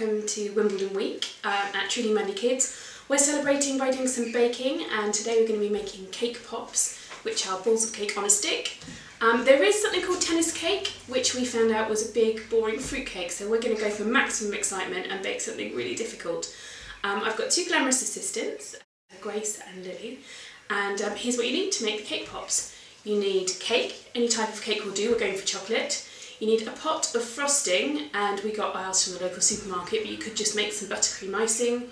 welcome to Wimbledon Week at Truly Madly Kids. We're celebrating by doing some baking, and today we're going to be making cake pops, which are balls of cake on a stick. There is something called tennis cake, which we found out was a big boring fruit cake, so we're going to go for maximum excitement and bake something really difficult. I've got two glamorous assistants, Grace and Lily, and here's what you need to make the cake pops. You need cake, any type of cake will do, we're going for chocolate. You need a pot of frosting, and we got ours from the local supermarket, but you could just make some buttercream icing.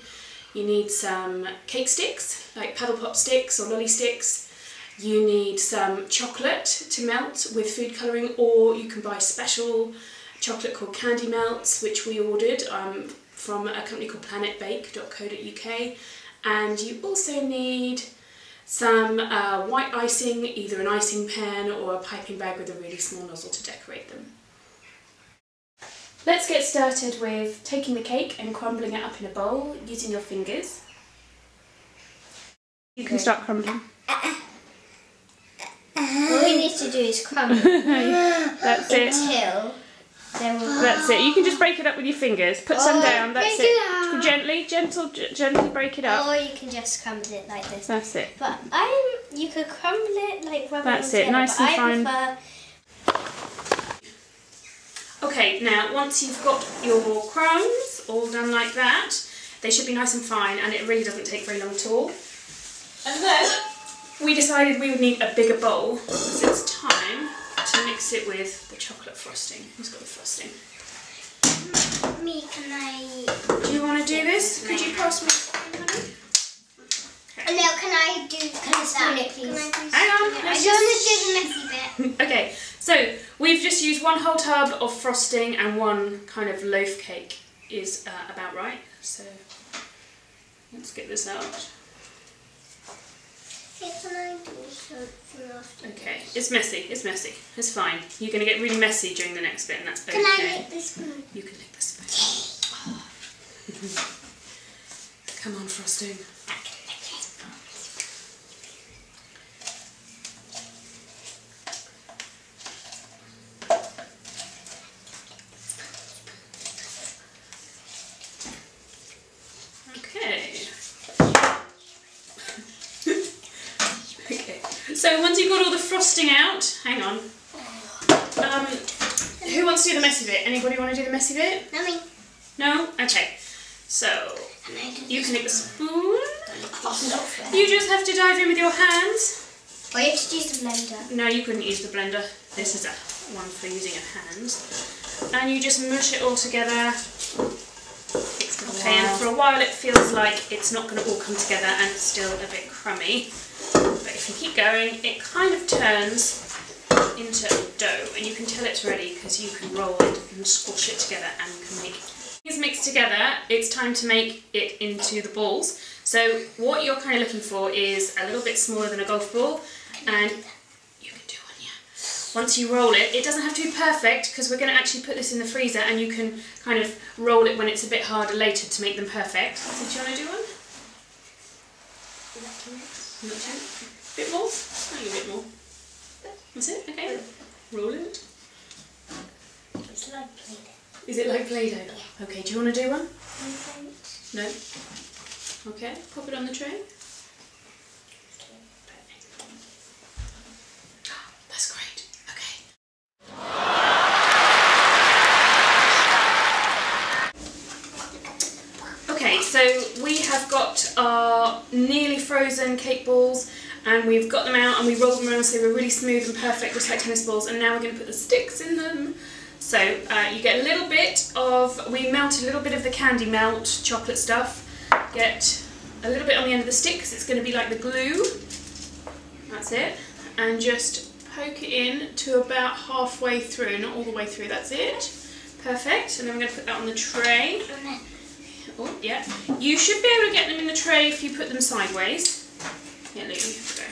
You need some cake sticks, like paddle pop sticks or lolly sticks. You need some chocolate to melt with food colouring, or you can buy special chocolate called Candy Melts, which we ordered from a company called planetbake.co.uk. And you also need some white icing, either an icing pen or a piping bag with a really small nozzle to decorate them. Let's get started with taking the cake and crumbling it up in a bowl using your fingers. You can start crumbling. All we need to do is crumble. That's it. Until then we'll... That's it. You can just break it up with your fingers. Put some down. That's it. Gently break it up. Or you can just crumble it like this. That's it. But you could crumble it like rubber. That's it. Nice and fine. Okay, now once you've got your crumbs all done like that, they should be nice and fine, and it really doesn't take very long at all. And then we decided we would need a bigger bowl because it's time to mix it with the chocolate frosting. Who's got the frosting? Mummy, can I... Do you want to do this? Could you pass me something, honey? Okay. No, can I do that, please? Hang on. I just want to do the messy bit. Okay, so we've just used one whole tub of frosting and one kind of loaf cake is about right. So let's get this out. Okay, it's messy, it's messy, it's fine. You're going to get really messy during the next bit, and that's okay. Can I lick this spoon? You can lick the spoon. Oh. Come on, frosting. So once you've got all the frosting out, hang on. Who wants to do the messy bit? Anybody want to do the messy bit? No, me. No? Okay. So you can lick the spoon. You just have to dive in with your hands. Or you have to use the blender. No, you couldn't use the blender. This is a one for using your hands. And you just mush it all together. Okay, and for a while it feels like it's not going to all come together and it's still a bit crummy. But if you keep going, it kind of turns into a dough, and you can tell it's ready because you can roll it and squash it together, and you can make things mixed together. It's time to make it into the balls. So what you're kind of looking for is a little bit smaller than a golf ball, and you can do one, yeah. Once you roll it, it doesn't have to be perfect because we're going to actually put this in the freezer, and you can kind of roll it when it's a bit harder later to make them perfect. So do you want to do one? Bit more? I think a bit more. That's it? Okay. Roll it. It's like Play-Doh. Is it like Play-Doh? Yeah. Okay, do you want to do one? No? Okay, pop it on the tray. That's great. Okay. Okay, so we have got our nearly frozen cake balls, and we've got them out and we rolled them around so they were really smooth and perfect, just like tennis balls, and now we're going to put the sticks in them. So you get a little bit of, we melted a little bit of the candy melt chocolate stuff, get a little bit on the end of the sticks, it's going to be like the glue, that's it, and just poke it in to about halfway through, not all the way through, that's it, perfect, and then we're going to put that on the tray. Oh, yeah. You should be able to get them in the tray if you put them sideways. Yeah, Lily, go.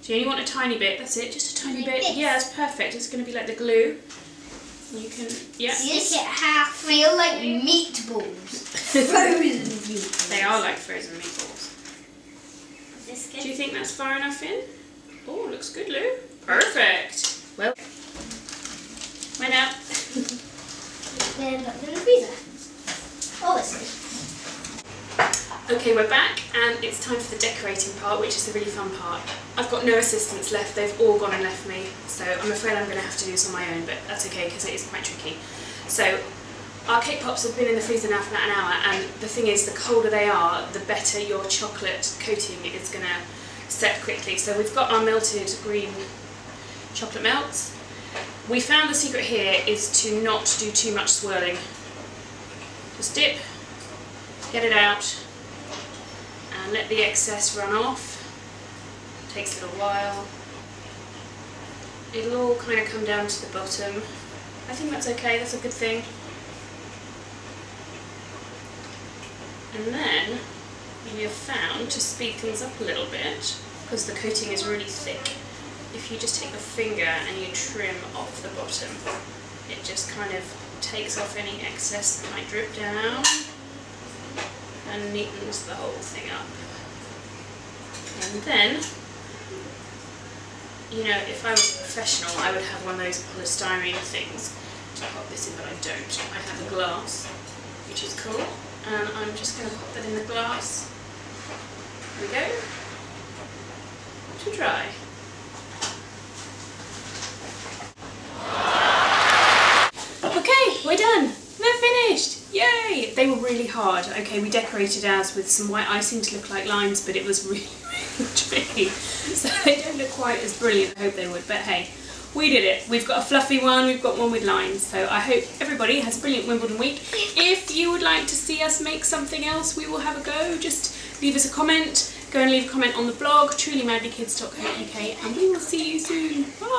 So you only want a tiny bit, that's it, just a tiny bit. Yeah, it's perfect. It's going to be like the glue. You can, yeah. Yes, it feel like meatballs. Frozen meatballs. They are like frozen meatballs. Is this good? Do you think that's far enough in? Oh, looks good, Lou. Perfect. Well, went out. then put them in the freezer. Obviously. Okay, we're back and it's time for the decorating part, which is the really fun part. I've got no assistants left, they've all gone and left me, so I'm afraid I'm going to have to do this on my own, but that's okay because it is quite tricky. So our cake pops have been in the freezer now for about an hour, and the thing is, the colder they are, the better your chocolate coating is going to set quickly. So we've got our melted green chocolate melts. We found the secret here is to not do too much swirling. Just dip, get it out, and let the excess run off. It takes a little while. It'll all kind of come down to the bottom. I think that's okay, that's a good thing. And then we have found to speed things up a little bit, because the coating is really thick, if you just take your finger and you trim off the bottom, it just kind of takes off any excess that might drip down and neatens the whole thing up. And then, you know, if I was a professional, I would have one of those polystyrene things to pop this in, but I don't. I have a glass, which is cool. And I'm just going to pop that in the glass, there we go, to dry. Okay, we're done, they're finished, yay! They were really hard. Okay, we decorated ours with some white icing to look like limes, but it was really, really tricky, so they don't look quite as brilliant, I hope they would, but hey. We did it. We've got a fluffy one, we've got one with lines, so I hope everybody has a brilliant Wimbledon week. If you would like to see us make something else, we will have a go. Just leave us a comment, go and leave a comment on the blog, trulymadlykids.co.uk, and we will see you soon. Bye!